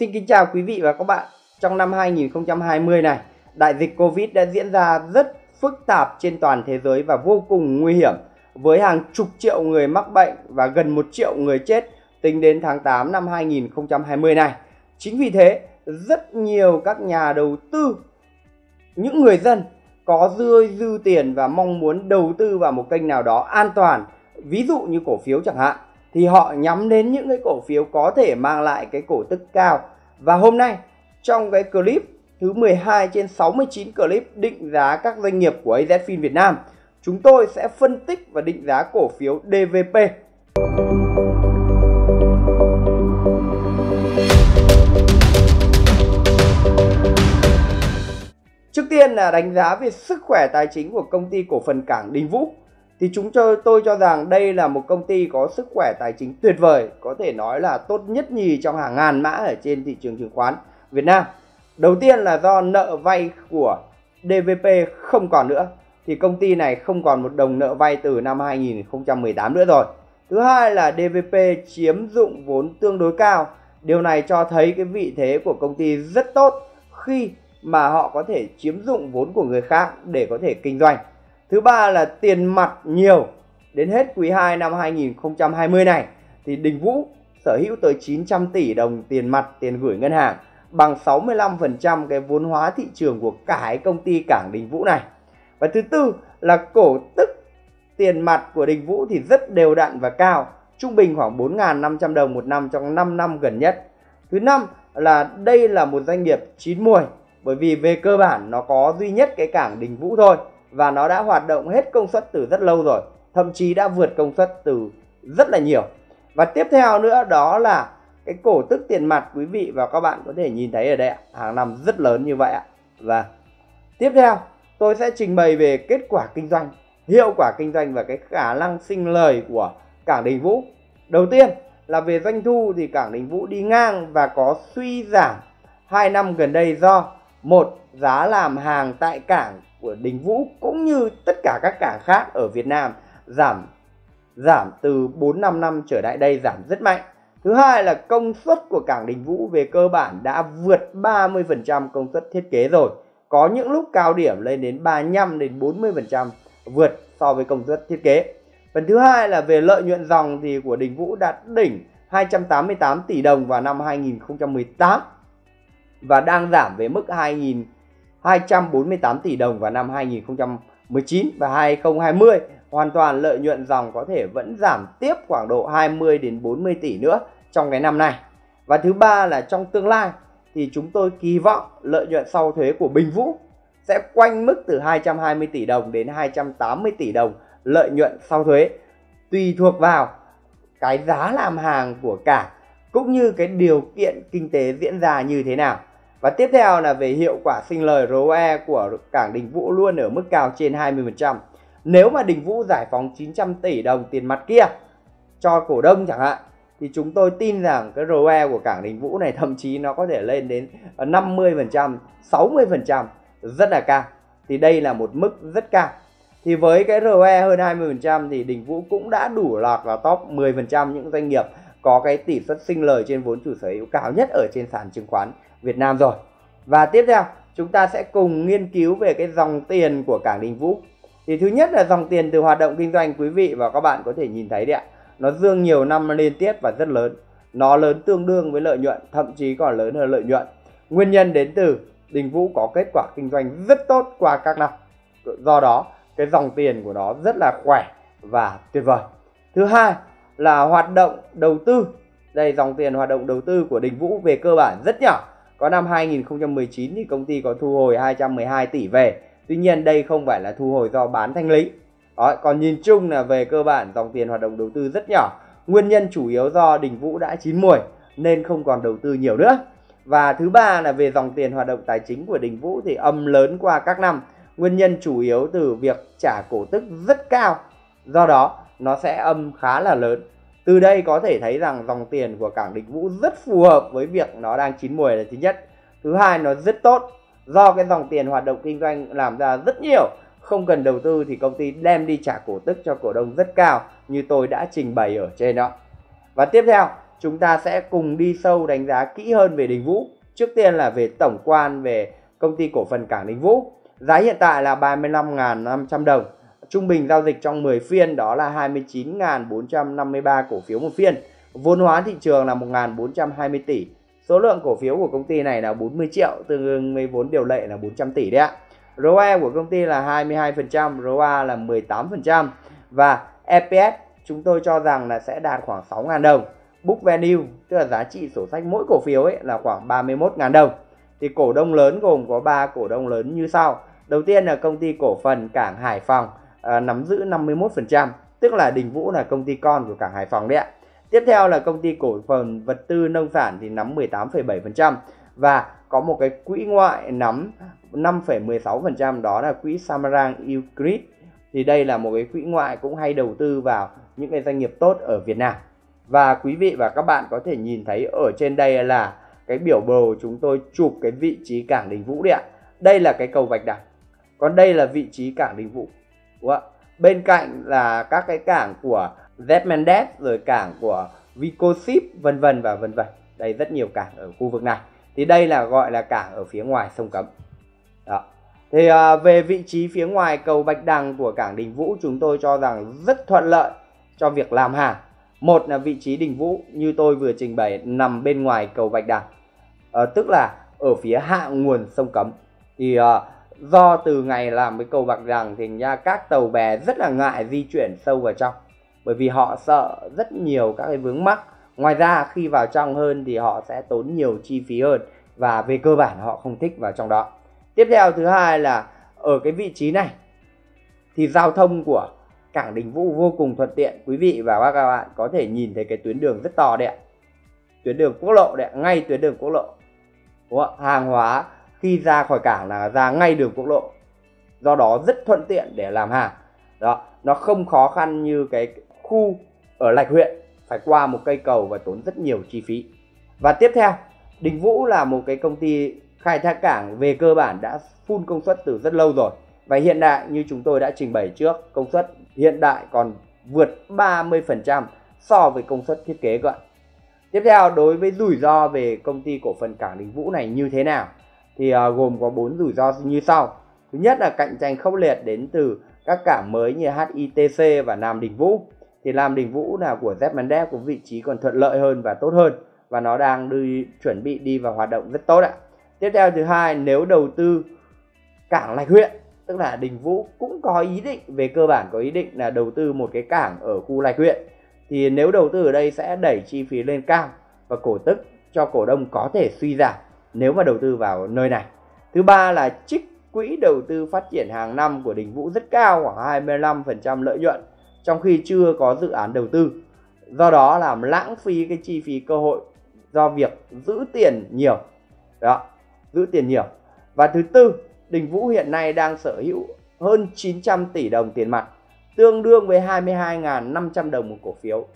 Xin kính chào quý vị và các bạn. Trong năm 2020 này, đại dịch Covid đã diễn ra rất phức tạp trên toàn thế giới và vô cùng nguy hiểm, với hàng chục triệu người mắc bệnh và gần 1 triệu người chết tính đến tháng 8 năm 2020 này. Chính vì thế, rất nhiều các nhà đầu tư, những người dân có dư tiền và mong muốn đầu tư vào một kênh nào đó an toàn, ví dụ như cổ phiếu chẳng hạn, thì họ nhắm đến những cái cổ phiếu có thể mang lại cái cổ tức cao. Và hôm nay, trong cái clip thứ 12 trên 69 clip định giá các doanh nghiệp của AzFin Việt Nam, chúng tôi sẽ phân tích và định giá cổ phiếu DVP. Trước tiên là đánh giá về sức khỏe tài chính của công ty cổ phần Cảng Đình Vũ. Thì tôi cho rằng đây là một công ty có sức khỏe tài chính tuyệt vời, có thể nói là tốt nhất nhì trong hàng ngàn mã ở trên thị trường chứng khoán Việt Nam. Đầu tiên là do nợ vay của DVP không còn nữa, thì công ty này không còn một đồng nợ vay từ năm 2018 nữa rồi. Thứ hai là DVP chiếm dụng vốn tương đối cao, điều này cho thấy cái vị thế của công ty rất tốt khi mà họ có thể chiếm dụng vốn của người khác để có thể kinh doanh. Thứ ba là tiền mặt nhiều, đến hết quý 2 năm 2020 này thì Đình Vũ sở hữu tới 900 tỷ đồng tiền mặt, tiền gửi ngân hàng, bằng 65% cái vốn hóa thị trường của cả cái công ty Cảng Đình Vũ này. Và thứ tư là cổ tức tiền mặt của Đình Vũ thì rất đều đặn và cao, trung bình khoảng 4.500 đồng một năm trong 5 năm gần nhất. Thứ năm là đây là một doanh nghiệp chín muồi, bởi vì về cơ bản nó có duy nhất cái Cảng Đình Vũ thôi, và nó đã hoạt động hết công suất từ rất lâu rồi, thậm chí đã vượt công suất từ rất là nhiều. Và tiếp theo nữa đó là cái cổ tức tiền mặt, quý vị và các bạn có thể nhìn thấy ở đây ạ, hàng năm rất lớn như vậy ạ. Và tiếp theo tôi sẽ trình bày về kết quả kinh doanh, hiệu quả kinh doanh và cái khả năng sinh lời của Cảng Đình Vũ. Đầu tiên là về doanh thu thì Cảng Đình Vũ đi ngang và có suy giảm 2 năm gần đây do một, giá làm hàng tại cảng của Đình Vũ cũng như tất cả các cảng khác ở Việt Nam giảm từ 4-5 năm trở lại đây, giảm rất mạnh. Thứ hai là công suất của Cảng Đình Vũ về cơ bản đã vượt 30% công suất thiết kế rồi, có những lúc cao điểm lên đến 35-40% vượt so với công suất thiết kế. Phần thứ hai là về lợi nhuận dòng thì của Đình Vũ đạt đỉnh 288 tỷ đồng vào năm 2018 và đang giảm về mức 2.248 tỷ đồng vào năm 2019 và 2020. Hoàn toàn lợi nhuận dòng có thể vẫn giảm tiếp khoảng độ 20 đến 40 tỷ nữa trong cái năm này. Và thứ ba là trong tương lai thì chúng tôi kỳ vọng lợi nhuận sau thuế của Đình Vũ sẽ quanh mức từ 220 tỷ đồng đến 280 tỷ đồng lợi nhuận sau thuế, tùy thuộc vào cái giá làm hàng của cảng cũng như cái điều kiện kinh tế diễn ra như thế nào. Và tiếp theo là về hiệu quả sinh lời ROE của Cảng Đình Vũ luôn ở mức cao trên 20%. Nếu mà Đình Vũ giải phóng 900 tỷ đồng tiền mặt kia cho cổ đông chẳng hạn, thì chúng tôi tin rằng cái ROE của Cảng Đình Vũ này thậm chí nó có thể lên đến 50%, 60%, rất là cao. Thì đây là một mức rất cao. Thì với cái ROE hơn 20% thì Đình Vũ cũng đã đủ lọt vào top 10% những doanh nghiệp có cái tỷ suất sinh lời trên vốn chủ sở hữu cao nhất ở trên sàn chứng khoán Việt Nam rồi. Và tiếp theo chúng ta sẽ cùng nghiên cứu về cái dòng tiền của Cảng Đình Vũ. Thì thứ nhất là dòng tiền từ hoạt động kinh doanh, quý vị và các bạn có thể nhìn thấy đấy ạ, nó dương nhiều năm liên tiếp và rất lớn, nó lớn tương đương với lợi nhuận, thậm chí còn lớn hơn lợi nhuận. Nguyên nhân đến từ Đình Vũ có kết quả kinh doanh rất tốt qua các năm, do đó cái dòng tiền của nó rất là khỏe và tuyệt vời. Thứ hai là hoạt động đầu tư. Đây, dòng tiền hoạt động đầu tư của Đình Vũ về cơ bản rất nhỏ. Có năm 2019 thì công ty có thu hồi 212 tỷ về. Tuy nhiên đây không phải là thu hồi do bán thanh lý. Đó, còn nhìn chung là về cơ bản dòng tiền hoạt động đầu tư rất nhỏ. Nguyên nhân chủ yếu do Đình Vũ đã chín muồi nên không còn đầu tư nhiều nữa. Và thứ ba là về dòng tiền hoạt động tài chính của Đình Vũ thì âm lớn qua các năm. Nguyên nhân chủ yếu từ việc trả cổ tức rất cao, do đó nó sẽ âm khá là lớn. Từ đây có thể thấy rằng dòng tiền của Cảng Đình Vũ rất phù hợp với việc nó đang chín muồi là thứ nhất. Thứ hai, nó rất tốt do cái dòng tiền hoạt động kinh doanh làm ra rất nhiều, không cần đầu tư thì công ty đem đi trả cổ tức cho cổ đông rất cao như tôi đã trình bày ở trên đó. Và tiếp theo chúng ta sẽ cùng đi sâu đánh giá kỹ hơn về Đình Vũ. Trước tiên là về tổng quan về công ty cổ phần Cảng Đình Vũ. Giá hiện tại là 35.500 đồng. Trung bình giao dịch trong 10 phiên đó là 29.453 cổ phiếu một phiên. Vốn hóa thị trường là 1.420 tỷ. Số lượng cổ phiếu của công ty này là 40 triệu, tương ứng với vốn điều lệ là 400 tỷ đấy ạ. ROE của công ty là 22%, ROA là 18%. Và EPS chúng tôi cho rằng là sẽ đạt khoảng 6.000 đồng. Book value, tức là giá trị sổ sách mỗi cổ phiếu ấy, là khoảng 31.000 đồng. Thì cổ đông lớn gồm có 3 cổ đông lớn như sau. Đầu tiên là công ty cổ phần Cảng Hải Phòng nắm giữ 51%, tức là Đình Vũ là công ty con của Cảng Hải Phòng đấy ạ. Tiếp theo là công ty cổ phần vật tư nông sản thì nắm 18,7% và có một cái quỹ ngoại nắm 5,16%, đó là quỹ Samarang Ucrit. Thì đây là một cái quỹ ngoại cũng hay đầu tư vào những cái doanh nghiệp tốt ở Việt Nam. Và quý vị và các bạn có thể nhìn thấy ở trên đây là cái biểu đồ chúng tôi chụp cái vị trí Cảng Đình Vũ đấy ạ. Đây là cái cầu Vạch Đằng. Còn đây là vị trí Cảng Đình Vũ. Đúng không? Bên cạnh là các cái cảng của Z-Mendez, rồi cảng của VicoShip, vân vân và vân vân. Đây rất nhiều cảng ở khu vực này. Thì đây là gọi là cảng ở phía ngoài sông Cấm. Đó. Thì về vị trí phía ngoài cầu Bạch Đằng của Cảng Đình Vũ, chúng tôi cho rằng rất thuận lợi cho việc làm hàng. Một là vị trí Đình Vũ như tôi vừa trình bày nằm bên ngoài cầu Bạch Đằng, tức là ở phía hạ nguồn sông Cấm. Thì do từ ngày làm cái cầu Bạch Đằng thì nha, các tàu bè rất là ngại di chuyển sâu vào trong, bởi vì họ sợ rất nhiều các cái vướng mắc. Ngoài ra khi vào trong hơn thì họ sẽ tốn nhiều chi phí hơn, và về cơ bản họ không thích vào trong đó. Tiếp theo thứ hai là ở cái vị trí này thì giao thông của Cảng Đình Vũ vô cùng thuận tiện. Quý vị và các bạn có thể nhìn thấy cái tuyến đường rất to đấy ạ. Tuyến đường quốc lộ đấy, ngay tuyến đường quốc lộ. Đúng không? Hàng hóa khi ra khỏi cảng là ra ngay đường quốc lộ. Do đó rất thuận tiện để làm hàng. Đó, nó không khó khăn như cái khu ở Lạch Huyện phải qua một cây cầu và tốn rất nhiều chi phí. Và tiếp theo, Đình Vũ là một cái công ty khai thác cảng về cơ bản đã full công suất từ rất lâu rồi. Và hiện đại như chúng tôi đã trình bày trước, công suất hiện đại còn vượt 30% so với công suất thiết kế cơ. Tiếp theo, đối với rủi ro về công ty cổ phần Cảng Đình Vũ này như thế nào? Thì gồm có 4 rủi ro như sau. Thứ nhất là cạnh tranh khốc liệt đến từ các cảng mới như HITC và Nam Đình Vũ. Thì Nam Đình Vũ là của Z-Mendez có vị trí còn thuận lợi hơn và tốt hơn. Và nó đang chuẩn bị đi vào hoạt động rất tốt ạ. Tiếp theo thứ hai, nếu đầu tư cảng Lạch Huyện, tức là Đình Vũ cũng có ý định, về cơ bản có ý định là đầu tư một cái cảng ở khu Lạch Huyện. Thì nếu đầu tư ở đây sẽ đẩy chi phí lên cao và cổ tức cho cổ đông có thể suy giảm nếu mà đầu tư vào nơi này. Thứ ba là trích quỹ đầu tư phát triển hàng năm của Đình Vũ rất cao, khoảng 25% lợi nhuận, trong khi chưa có dự án đầu tư. Do đó làm lãng phí cái chi phí cơ hội do việc giữ tiền nhiều. Đó, giữ tiền nhiều. Và thứ tư, Đình Vũ hiện nay đang sở hữu hơn 900 tỷ đồng tiền mặt, tương đương với 22.500 đồng một cổ phiếu.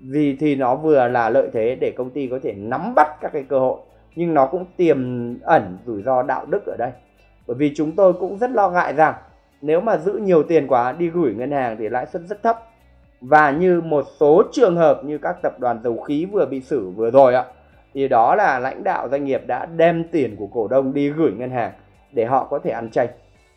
Vì thì nó vừa là lợi thế để công ty có thể nắm bắt các cái cơ hội, nhưng nó cũng tiềm ẩn rủi ro đạo đức ở đây. Bởi vì chúng tôi cũng rất lo ngại rằng nếu mà giữ nhiều tiền quá đi gửi ngân hàng thì lãi suất rất thấp. Và như một số trường hợp như các tập đoàn dầu khí vừa bị xử vừa rồi ạ, thì đó là lãnh đạo doanh nghiệp đã đem tiền của cổ đông đi gửi ngân hàng để họ có thể ăn tranh.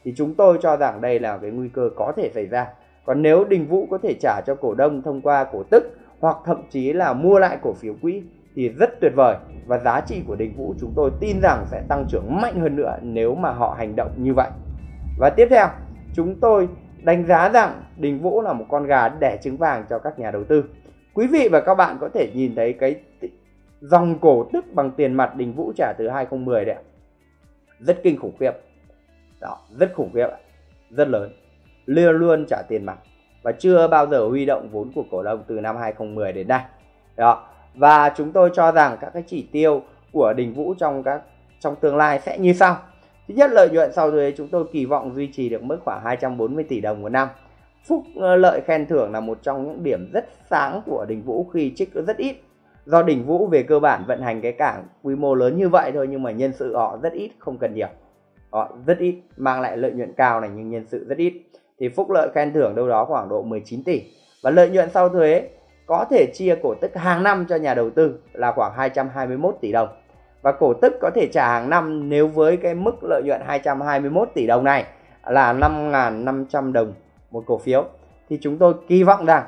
Thì chúng tôi cho rằng đây là cái nguy cơ có thể xảy ra. Còn nếu Đình Vũ có thể trả cho cổ đông thông qua cổ tức hoặc thậm chí là mua lại cổ phiếu quỹ thì rất tuyệt vời, và giá trị của Đình Vũ chúng tôi tin rằng sẽ tăng trưởng mạnh hơn nữa nếu mà họ hành động như vậy. Và tiếp theo, chúng tôi đánh giá rằng Đình Vũ là một con gà đẻ trứng vàng cho các nhà đầu tư. Quý vị và các bạn có thể nhìn thấy cái dòng cổ tức bằng tiền mặt Đình Vũ trả từ 2010 đấy ạ. Rất kinh khủng khiếp. Đó, rất khủng khiếp, rất lớn. Luôn luôn trả tiền mặt và chưa bao giờ huy động vốn của cổ đông từ năm 2010 đến nay. Đó. Và chúng tôi cho rằng các cái chỉ tiêu của Đình Vũ trong tương lai sẽ như sau. Thứ nhất, lợi nhuận sau thuế chúng tôi kỳ vọng duy trì được mức khoảng 240 tỷ đồng một năm. Phúc lợi khen thưởng là một trong những điểm rất sáng của Đình Vũ khi trích rất ít. Do Đình Vũ về cơ bản vận hành cái cảng quy mô lớn như vậy thôi, nhưng mà nhân sự họ rất ít, không cần nhiều. Họ rất ít, mang lại lợi nhuận cao này nhưng nhân sự rất ít. Thì phúc lợi khen thưởng đâu đó khoảng độ 19 tỷ. Và lợi nhuận sau thuế có thể chia cổ tức hàng năm cho nhà đầu tư là khoảng 221 tỷ đồng. Và cổ tức có thể trả hàng năm nếu với cái mức lợi nhuận 221 tỷ đồng này là 5.500 đồng một cổ phiếu. Thì chúng tôi kỳ vọng rằng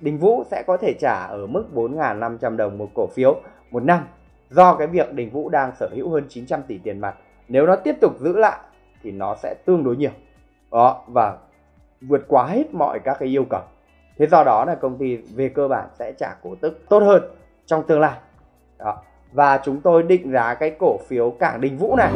Đình Vũ sẽ có thể trả ở mức 4.500 đồng một cổ phiếu một năm, do cái việc Đình Vũ đang sở hữu hơn 900 tỷ tiền mặt. Nếu nó tiếp tục giữ lại thì nó sẽ tương đối nhiều đó, và vượt quá hết mọi các cái yêu cầu. Thế do đó là công ty về cơ bản sẽ trả cổ tức tốt hơn trong tương lai đó. Và chúng tôi định giá cái cổ phiếu Cảng Đình Vũ này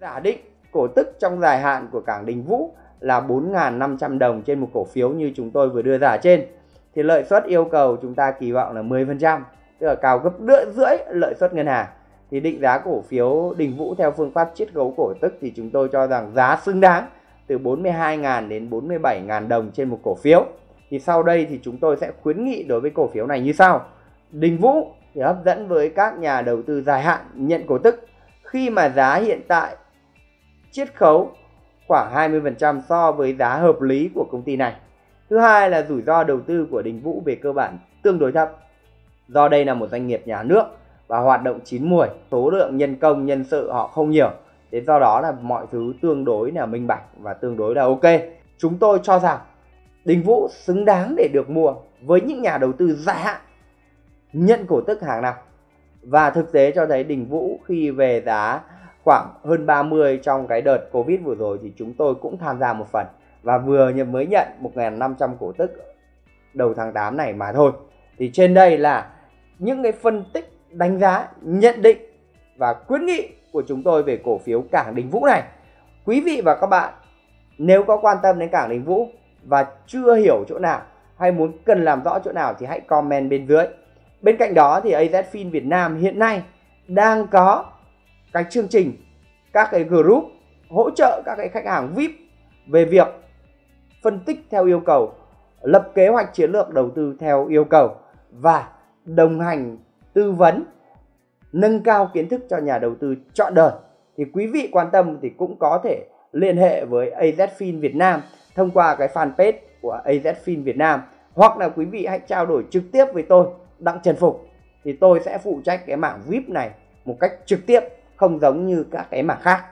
giả định cổ tức trong dài hạn của Cảng Đình Vũ là 4.500 đồng trên một cổ phiếu như chúng tôi vừa đưa ra trên, thì lợi suất yêu cầu chúng ta kỳ vọng là 10%, tức là cao gấp rưỡi lợi suất ngân hàng. Thì định giá cổ phiếu Đình Vũ theo phương pháp chiết khấu cổ tức thì chúng tôi cho rằng giá xứng đáng từ 42.000 đến 47.000 đồng trên một cổ phiếu. Thì sau đây thì chúng tôi sẽ khuyến nghị đối với cổ phiếu này như sau. Đình Vũ thì hấp dẫn với các nhà đầu tư dài hạn nhận cổ tức khi mà giá hiện tại chiết khấu khoảng 20% so với giá hợp lý của công ty này. Thứ hai là rủi ro đầu tư của Đình Vũ về cơ bản tương đối thấp, do đây là một doanh nghiệp nhà nước và hoạt động chín muồi, số lượng nhân công nhân sự họ không nhiều, thế do đó là mọi thứ tương đối là minh bạch và tương đối là ok. Chúng tôi cho rằng Đình Vũ xứng đáng để được mua với những nhà đầu tư dài hạn nhận cổ tức hàng năm, và thực tế cho thấy Đình Vũ khi về giá khoảng hơn 30 trong cái đợt Covid vừa rồi thì chúng tôi cũng tham gia một phần và vừa mới nhận 1.500 cổ tức đầu tháng 8 này mà thôi. Thì trên đây là những cái phân tích, đánh giá, nhận định và khuyến nghị của chúng tôi về cổ phiếu Cảng Đình Vũ này. Quý vị và các bạn nếu có quan tâm đến Cảng Đình Vũ và chưa hiểu chỗ nào hay muốn cần làm rõ chỗ nào thì hãy comment bên dưới. Bên cạnh đó thì AzFin Việt Nam hiện nay đang có cái chương trình, các cái group hỗ trợ các cái khách hàng VIP về việc phân tích theo yêu cầu, lập kế hoạch chiến lược đầu tư theo yêu cầu và đồng hành, tư vấn, nâng cao kiến thức cho nhà đầu tư chọn đời. Thì quý vị quan tâm thì cũng có thể liên hệ với AzFin Việt Nam thông qua cái fanpage của AzFin Việt Nam, hoặc là quý vị hãy trao đổi trực tiếp với tôi, Đặng Trần Phục, thì tôi sẽ phụ trách cái mảng VIP này một cách trực tiếp, không giống như các cái mảng khác.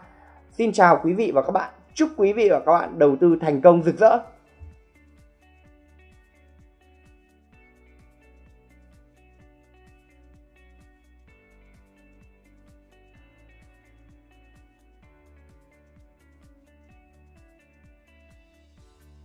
Xin chào quý vị và các bạn, chúc quý vị và các bạn đầu tư thành công rực rỡ.